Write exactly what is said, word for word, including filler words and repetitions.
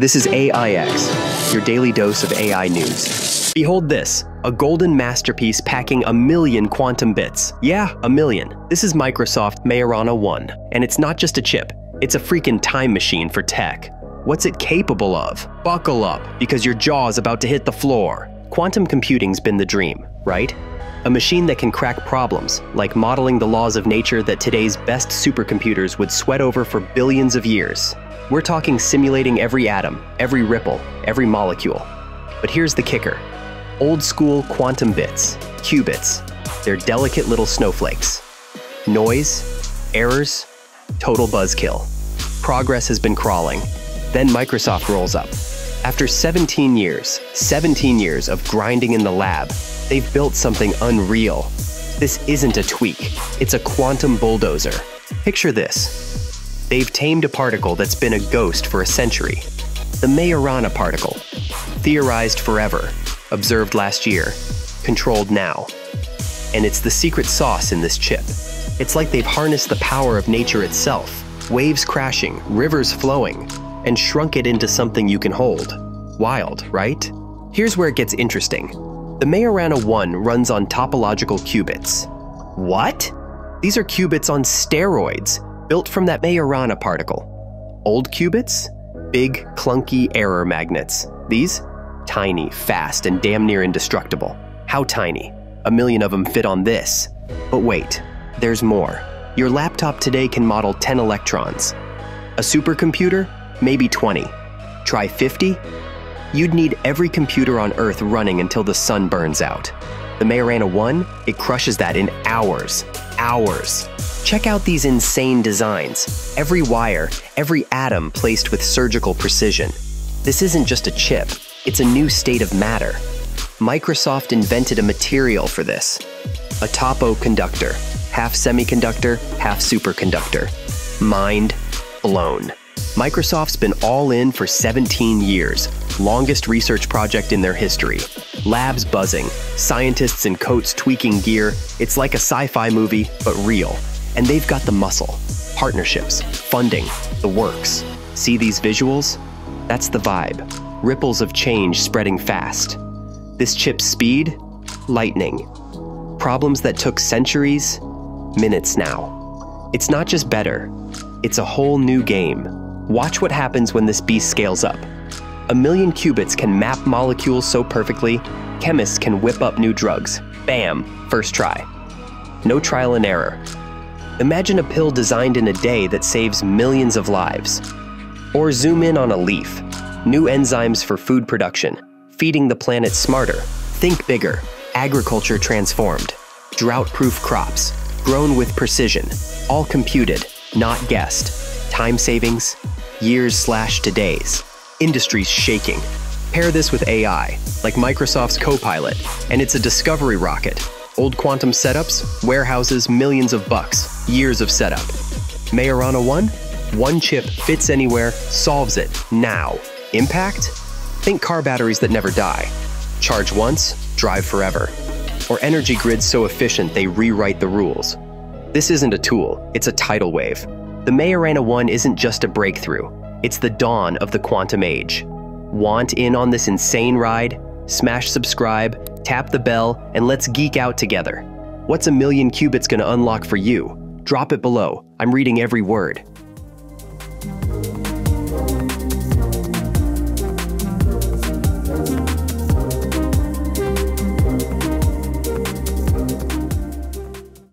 This is A I X, your daily dose of A I news. Behold this, a golden masterpiece packing a million quantum bits. Yeah, a million. This is Microsoft Majorana one, and it's not just a chip, it's a freaking time machine for tech. What's it capable of? Buckle up, because your jaw's about to hit the floor. Quantum computing's been the dream, right? A machine that can crack problems, like modeling the laws of nature that today's best supercomputers would sweat over for billions of years. We're talking simulating every atom, every ripple, every molecule. But here's the kicker. Old school quantum bits, qubits, they're delicate little snowflakes. Noise, errors, total buzzkill. Progress has been crawling. Then Microsoft rolls up. After seventeen years, seventeen years of grinding in the lab, they've built something unreal. This isn't a tweak, it's a quantum bulldozer. Picture this. They've tamed a particle that's been a ghost for a century. The Majorana particle. Theorized forever, observed last year, controlled now. And it's the secret sauce in this chip. It's like they've harnessed the power of nature itself. Waves crashing, rivers flowing, and shrunk it into something you can hold. Wild, right? Here's where it gets interesting. The Majorana one runs on topological qubits. What? These are qubits on steroids, built from that Majorana particle. Old qubits? Big, clunky error magnets. These? Tiny, fast, and damn near indestructible. How tiny? A million of them fit on this. But wait, there's more. Your laptop today can model ten electrons. A supercomputer? Maybe twenty. Try fifty? You'd need every computer on Earth running until the sun burns out. The Majorana one, it crushes that in hours. Hours. Check out these insane designs. Every wire, every atom placed with surgical precision. This isn't just a chip, it's a new state of matter. Microsoft invented a material for this. A topo conductor. Half semiconductor, half superconductor. Mind blown. Microsoft's been all in for seventeen years, longest research project in their history. Labs buzzing, scientists in coats tweaking gear. It's like a sci-fi movie, but real. And they've got the muscle, partnerships, funding, the works. See these visuals? That's the vibe. Ripples of change spreading fast. This chip's speed? Lightning. Problems that took centuries? Minutes now. It's not just better, it's a whole new game. Watch what happens when this beast scales up. A million qubits can map molecules so perfectly, chemists can whip up new drugs. Bam, first try. No trial and error. Imagine a pill designed in a day that saves millions of lives. Or zoom in on a leaf. New enzymes for food production, feeding the planet smarter. Think bigger, agriculture transformed. Drought-proof crops, grown with precision. All computed, not guessed. Time savings. Years slash to days. Industries shaking. Pair this with A I, like Microsoft's Copilot, and it's a discovery rocket. Old quantum setups, warehouses, millions of bucks, years of setup. Majorana one? One chip fits anywhere, solves it, now. Impact? Think car batteries that never die. Charge once, drive forever. Or energy grids so efficient they rewrite the rules. This isn't a tool, it's a tidal wave. The Majorana one isn't just a breakthrough, it's the dawn of the quantum age. Want in on this insane ride? Smash subscribe, tap the bell, and let's geek out together. What's a million qubits gonna unlock for you? Drop it below, I'm reading every word.